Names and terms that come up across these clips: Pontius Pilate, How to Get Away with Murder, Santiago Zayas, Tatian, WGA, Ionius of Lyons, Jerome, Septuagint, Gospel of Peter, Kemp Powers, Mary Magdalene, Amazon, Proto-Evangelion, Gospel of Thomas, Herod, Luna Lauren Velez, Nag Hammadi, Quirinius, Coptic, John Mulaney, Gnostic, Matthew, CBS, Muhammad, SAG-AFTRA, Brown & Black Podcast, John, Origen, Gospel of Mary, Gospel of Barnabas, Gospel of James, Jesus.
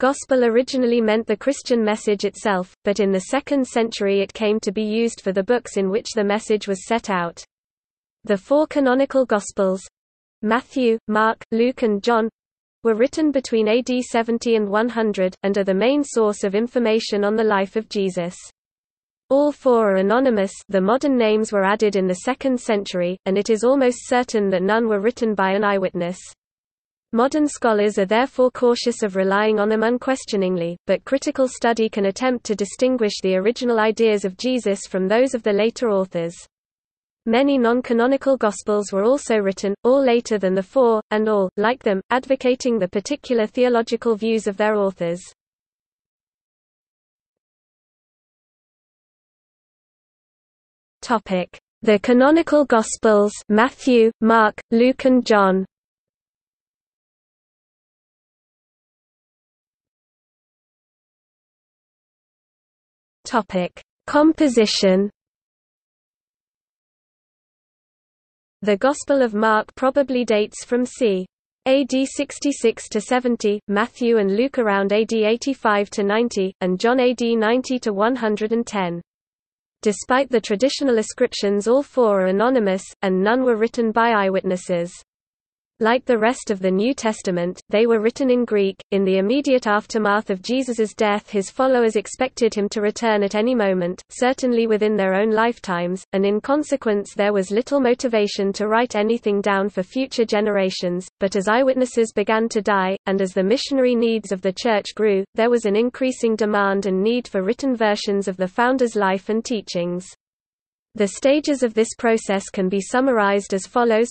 Gospel originally meant the Christian message itself, but in the 2nd century it came to be used for the books in which the message was set out. The 4 canonical Gospels—Matthew, Mark, Luke and John—were written between AD 70 and 100, and are the main source of information on the life of Jesus. All 4 are anonymous. The modern names were added in the 2nd century, and it is almost certain that none were written by an eyewitness. Modern scholars are therefore cautious of relying on them unquestioningly, but critical study can attempt to distinguish the original ideas of Jesus from those of the later authors. Many non-canonical Gospels were also written, all later than the 4, and all, like them, advocating the particular theological views of their authors. The canonical Gospels Matthew, Mark, Luke and John. Composition. The Gospel of Mark probably dates from c. AD 66 to 70, Matthew and Luke around AD 85 to 90, and John AD 90 to 110. Despite the traditional ascriptions, all 4 are anonymous, and none were written by eyewitnesses. Like the rest of the New Testament, they were written in Greek. In the immediate aftermath of Jesus's death, his followers expected him to return at any moment, certainly within their own lifetimes, and in consequence there was little motivation to write anything down for future generations, but as eyewitnesses began to die, and as the missionary needs of the Church grew, there was an increasing demand and need for written versions of the founder's life and teachings. The stages of this process can be summarized as follows.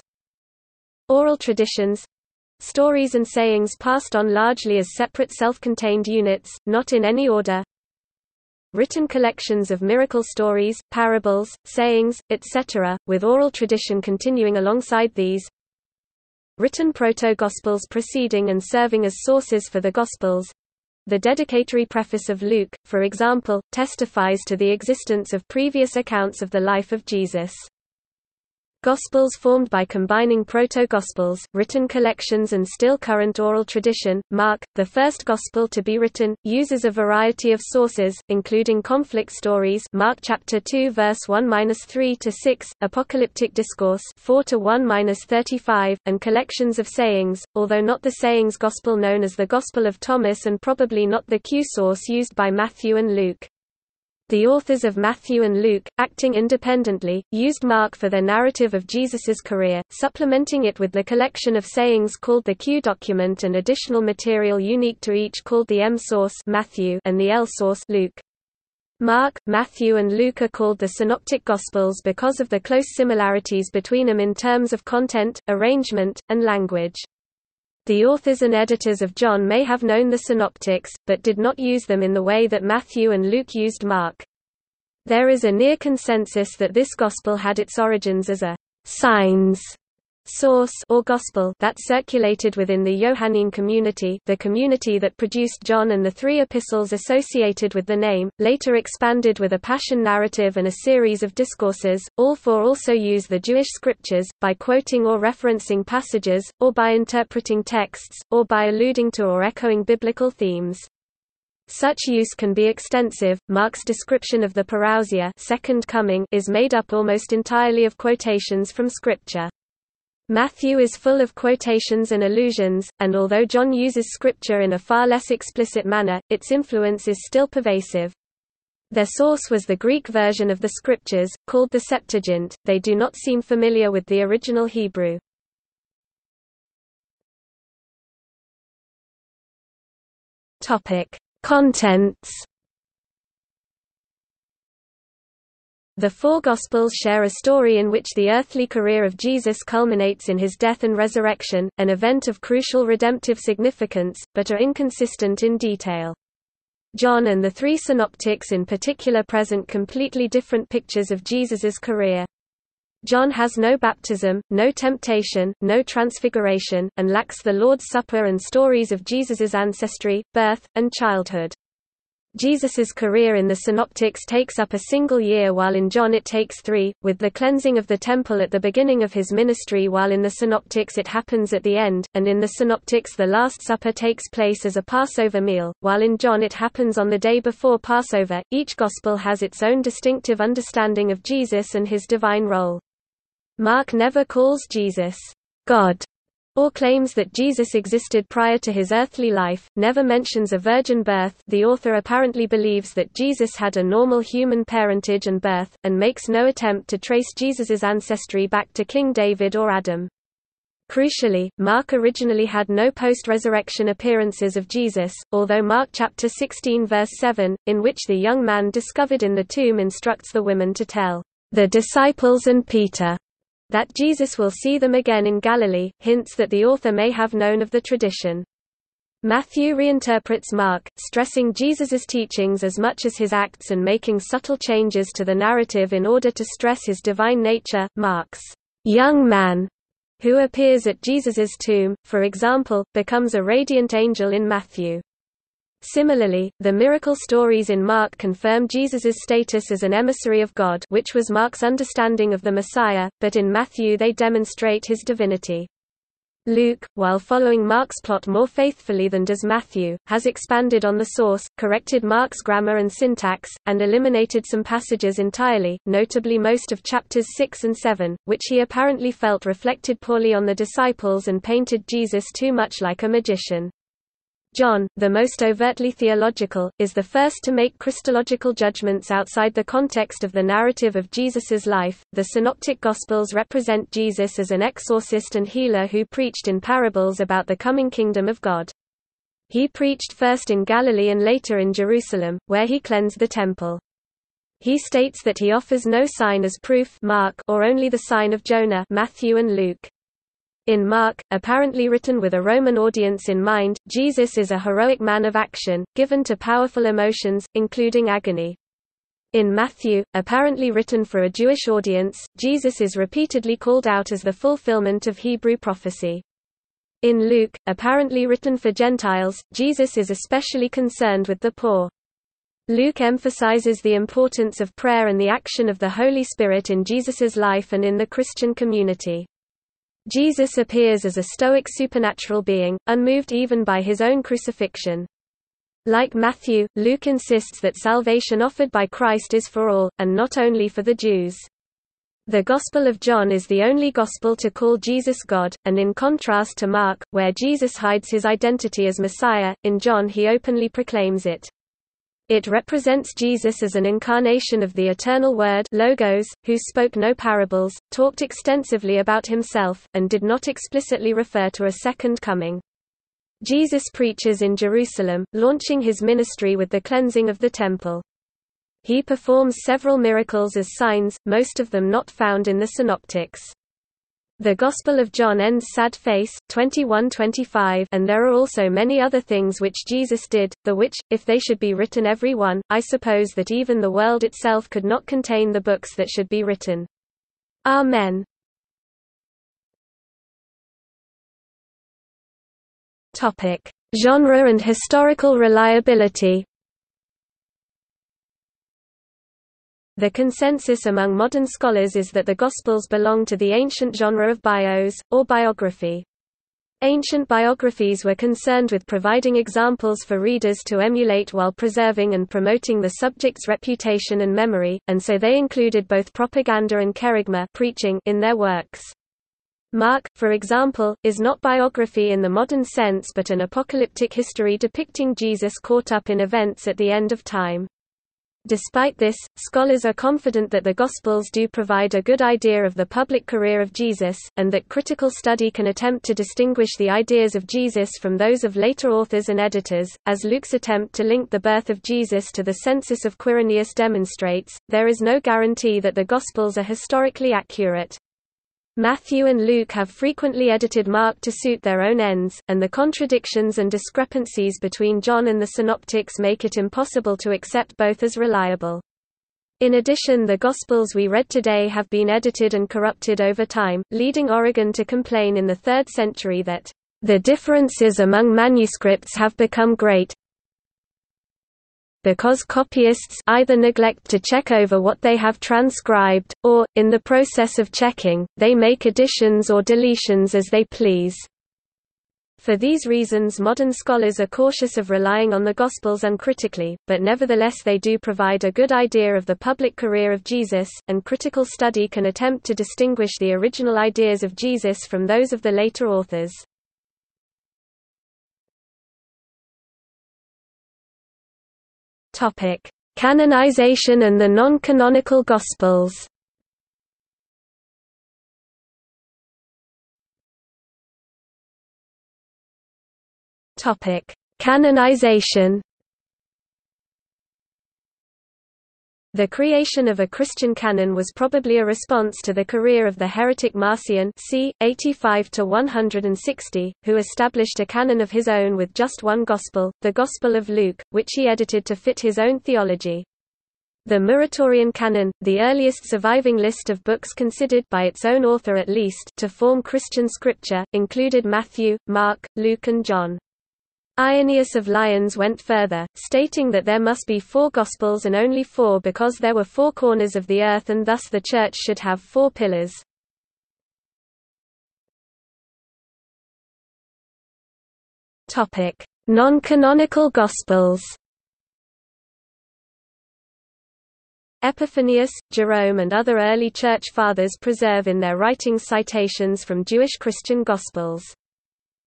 Oral traditions — stories and sayings passed on largely as separate self-contained units, not in any order. Written collections of miracle stories, parables, sayings, etc., with oral tradition continuing alongside these. Written proto-Gospels preceding and serving as sources for the Gospels. The dedicatory preface of Luke, for example, testifies to the existence of previous accounts of the life of Jesus. Gospels formed by combining proto-Gospels, written collections and still current oral tradition. Mark, the first Gospel to be written, uses a variety of sources, including conflict stories Mark chapter 2 verse 1-3 to 6, apocalyptic discourse 4:1-35, and collections of sayings, although not the sayings Gospel known as the Gospel of Thomas and probably not the Q source used by Matthew and Luke. The authors of Matthew and Luke, acting independently, used Mark for their narrative of Jesus's career, supplementing it with the collection of sayings called the Q document and additional material unique to each called the M source Matthew and the L source Luke. Mark, Matthew and Luke are called the Synoptic Gospels because of the close similarities between them in terms of content, arrangement, and language. The authors and editors of John may have known the synoptics, but did not use them in the way that Matthew and Luke used Mark. There is a near consensus that this gospel had its origins as a signs source or gospel that circulated within the Johannine community, the community that produced John and the 3 epistles associated with the name, later expanded with a passion narrative and a series of discourses. All 4 also use the Jewish scriptures, by quoting or referencing passages, or by interpreting texts, or by alluding to or echoing biblical themes. Such use can be extensive. Mark's description of the parousia, second coming, is made up almost entirely of quotations from scripture. Matthew is full of quotations and allusions, and although John uses scripture in a far less explicit manner, its influence is still pervasive. Their source was the Greek version of the scriptures, called the Septuagint. They do not seem familiar with the original Hebrew. Contents. The 4 Gospels share a story in which the earthly career of Jesus culminates in his death and resurrection, an event of crucial redemptive significance, but are inconsistent in detail. John and the 3 synoptics in particular present completely different pictures of Jesus's career. John has no baptism, no temptation, no transfiguration, and lacks the Lord's Supper and stories of Jesus's ancestry, birth, and childhood. Jesus's career in the Synoptics takes up a single year, while in John it takes 3, with the cleansing of the temple at the beginning of his ministry, while in the Synoptics it happens at the end, and in the Synoptics the Last Supper takes place as a Passover meal, while in John it happens on the day before Passover. Each gospel has its own distinctive understanding of Jesus and his divine role. Mark never calls Jesus God, or claims that Jesus existed prior to his earthly life, never mentions a virgin birth. The author apparently believes that Jesus had a normal human parentage and birth, and makes no attempt to trace Jesus's ancestry back to King David or Adam. Crucially, Mark originally had no post-resurrection appearances of Jesus, although Mark chapter 16 verse 7, in which the young man discovered in the tomb instructs the women to tell the disciples and Peter that Jesus will see them again in Galilee, hints that the author may have known of the tradition. Matthew reinterprets Mark, stressing Jesus's teachings as much as his acts and making subtle changes to the narrative in order to stress his divine nature. Mark's young man, who appears at Jesus's tomb, for example, becomes a radiant angel in Matthew. Similarly, the miracle stories in Mark confirm Jesus's status as an emissary of God, which was Mark's understanding of the Messiah, but in Matthew they demonstrate his divinity. Luke, while following Mark's plot more faithfully than does Matthew, has expanded on the source, corrected Mark's grammar and syntax, and eliminated some passages entirely, notably most of chapters 6 and 7, which he apparently felt reflected poorly on the disciples and painted Jesus too much like a magician. John, the most overtly theological, is the first to make Christological judgments outside the context of the narrative of Jesus's life. The Synoptic Gospels represent Jesus as an exorcist and healer who preached in parables about the coming kingdom of God. He preached first in Galilee and later in Jerusalem, where he cleansed the temple. He states that he offers no sign as proof, Mark, or only the sign of Jonah, Matthew and Luke. In Mark, apparently written with a Roman audience in mind, Jesus is a heroic man of action, given to powerful emotions, including agony. In Matthew, apparently written for a Jewish audience, Jesus is repeatedly called out as the fulfillment of Hebrew prophecy. In Luke, apparently written for Gentiles, Jesus is especially concerned with the poor. Luke emphasizes the importance of prayer and the action of the Holy Spirit in Jesus's life and in the Christian community. Jesus appears as a stoic supernatural being, unmoved even by his own crucifixion. Like Matthew, Luke insists that salvation offered by Christ is for all, and not only for the Jews. The Gospel of John is the only gospel to call Jesus God, and in contrast to Mark, where Jesus hides his identity as Messiah, in John he openly proclaims it. It represents Jesus as an incarnation of the eternal Word, Logos, who spoke no parables, talked extensively about himself, and did not explicitly refer to a second coming. Jesus preaches in Jerusalem, launching his ministry with the cleansing of the temple. He performs several miracles as signs, most of them not found in the Synoptics. The Gospel of John ends sad face, 21:25, and there are also many other things which Jesus did, the which, if they should be written every one, I suppose that even the world itself could not contain the books that should be written. Amen. Genre and historical reliability. The consensus among modern scholars is that the Gospels belong to the ancient genre of bios, or biography. Ancient biographies were concerned with providing examples for readers to emulate while preserving and promoting the subject's reputation and memory, and so they included both propaganda and kerygma preaching in their works. Mark, for example, is not biography in the modern sense but an apocalyptic history depicting Jesus caught up in events at the end of time. Despite this, scholars are confident that the Gospels do provide a good idea of the public career of Jesus, and that critical study can attempt to distinguish the ideas of Jesus from those of later authors and editors. As Luke's attempt to link the birth of Jesus to the census of Quirinius demonstrates, there is no guarantee that the Gospels are historically accurate. Matthew and Luke have frequently edited Mark to suit their own ends, and the contradictions and discrepancies between John and the Synoptics make it impossible to accept both as reliable. In addition, the Gospels we read today have been edited and corrupted over time, leading Origen to complain in the 3rd century that, "...the differences among manuscripts have become great because copyists either neglect to check over what they have transcribed, or, in the process of checking, they make additions or deletions as they please. For these reasons, modern scholars are cautious of relying on the Gospels uncritically, but nevertheless they do provide a good idea of the public career of Jesus, and critical study can attempt to distinguish the original ideas of Jesus from those of the later authors. Topic: Canonization and the non-canonical Gospels. Canonization. The creation of a Christian canon was probably a response to the career of the heretic Marcion c. 85–160, who established a canon of his own with just one Gospel, the Gospel of Luke, which he edited to fit his own theology. The Muratorian Canon, the earliest surviving list of books considered by its own author at least to form Christian scripture, included Matthew, Mark, Luke and John. Ionius of Lyons went further, stating that there must be four Gospels and only four because there were four corners of the earth and thus the Church should have four pillars. Non-canonical Gospels. Epiphanius, Jerome and other early Church Fathers preserve in their writings citations from Jewish Christian Gospels.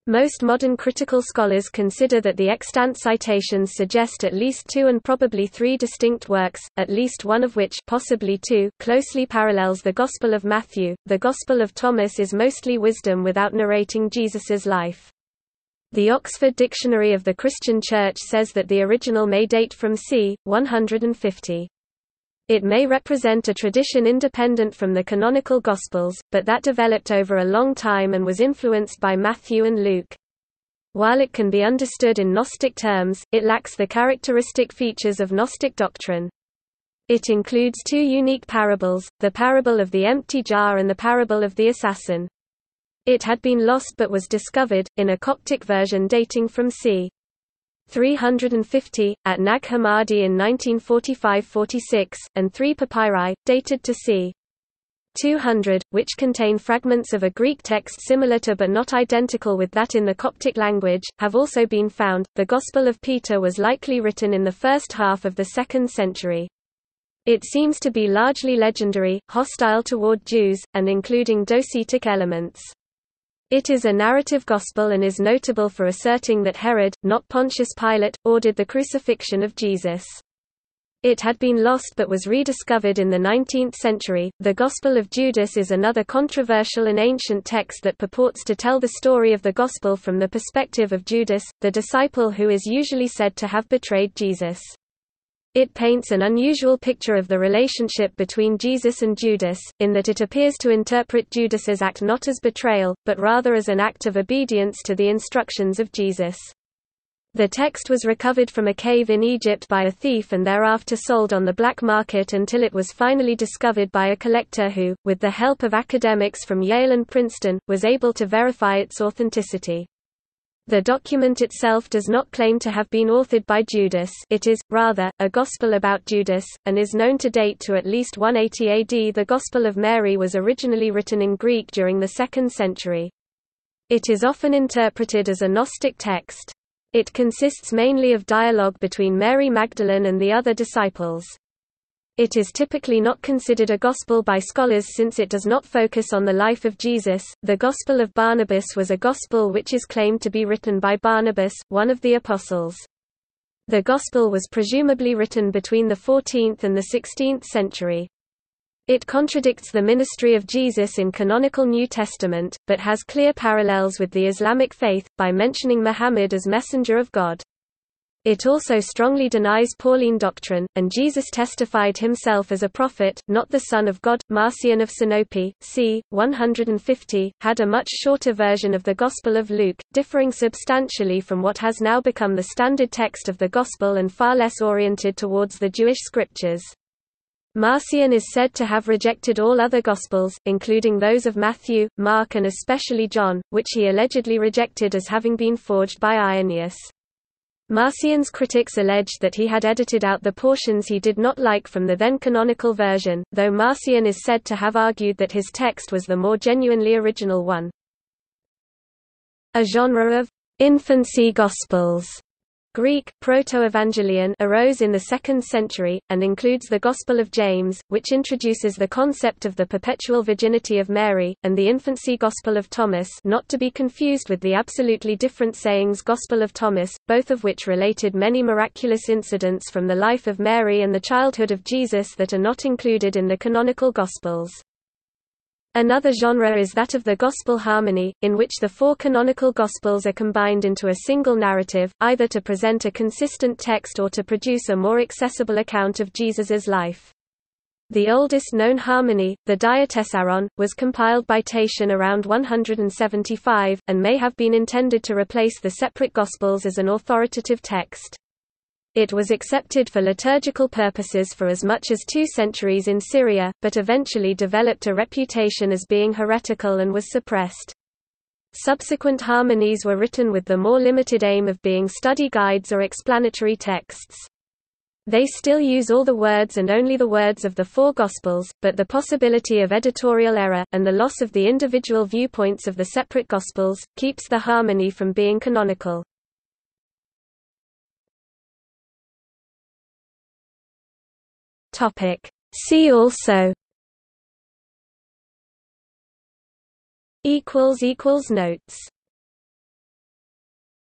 Most modern critical scholars consider that the extant citations suggest at least two and probably three distinct works, at least one of which possibly two closely parallels the Gospel of Matthew. The Gospel of Thomas is mostly wisdom without narrating Jesus's life. The Oxford Dictionary of the Christian Church says that the original may date from c. 150. It may represent a tradition independent from the canonical Gospels, but that developed over a long time and was influenced by Matthew and Luke. While it can be understood in Gnostic terms, it lacks the characteristic features of Gnostic doctrine. It includes two unique parables, the parable of the empty jar and the parable of the assassin. It had been lost but was discovered, in a Coptic version dating from c. 350, at Nag Hammadi in 1945–46, and three papyri, dated to c. 200, which contain fragments of a Greek text similar to but not identical with that in the Coptic language, have also been found. The Gospel of Peter was likely written in the first half of the 2nd century. It seems to be largely legendary, hostile toward Jews, and including docetic elements. It is a narrative gospel and is notable for asserting that Herod, not Pontius Pilate, ordered the crucifixion of Jesus. It had been lost but was rediscovered in the 19th century. The Gospel of Judas is another controversial and ancient text that purports to tell the story of the gospel from the perspective of Judas, the disciple who is usually said to have betrayed Jesus. It paints an unusual picture of the relationship between Jesus and Judas, in that it appears to interpret Judas's act not as betrayal, but rather as an act of obedience to the instructions of Jesus. The text was recovered from a cave in Egypt by a thief and thereafter sold on the black market until it was finally discovered by a collector who, with the help of academics from Yale and Princeton, was able to verify its authenticity. The document itself does not claim to have been authored by Judas. It is, rather, a gospel about Judas, and is known to date to at least 180 AD. The Gospel of Mary was originally written in Greek during the 2nd century. It is often interpreted as a Gnostic text. It consists mainly of dialogue between Mary Magdalene and the other disciples. It is typically not considered a gospel by scholars since it does not focus on the life of Jesus. The Gospel of Barnabas was a gospel which is claimed to be written by Barnabas, one of the apostles. The gospel was presumably written between the 14th and the 16th century. It contradicts the ministry of Jesus in canonical New Testament, but has clear parallels with the Islamic faith, by mentioning Muhammad as messenger of God. It also strongly denies Pauline doctrine, and Jesus testified himself as a prophet, not the Son of God. Marcion of Sinope, c. 150, had a much shorter version of the Gospel of Luke, differing substantially from what has now become the standard text of the Gospel and far less oriented towards the Jewish scriptures. Marcion is said to have rejected all other Gospels, including those of Matthew, Mark and especially John, which he allegedly rejected as having been forged by Ionius. Marcion's critics alleged that he had edited out the portions he did not like from the then canonical version, though Marcion is said to have argued that his text was the more genuinely original one. A genre of «infancy Gospels» Greek, Proto-Evangelion, arose in the 2nd century, and includes the Gospel of James, which introduces the concept of the perpetual virginity of Mary, and the infancy Gospel of Thomas, not to be confused with the absolutely different sayings Gospel of Thomas, both of which related many miraculous incidents from the life of Mary and the childhood of Jesus that are not included in the canonical Gospels. Another genre is that of the Gospel harmony, in which the four canonical Gospels are combined into a single narrative, either to present a consistent text or to produce a more accessible account of Jesus's life. The oldest known harmony, the Diatessaron, was compiled by Tatian around 175, and may have been intended to replace the separate Gospels as an authoritative text. It was accepted for liturgical purposes for as much as 2 centuries in Syria, but eventually developed a reputation as being heretical and was suppressed. Subsequent harmonies were written with the more limited aim of being study guides or explanatory texts. They still use all the words and only the words of the four Gospels, but the possibility of editorial error, and the loss of the individual viewpoints of the separate Gospels, keeps the harmony from being canonical. See also == Notes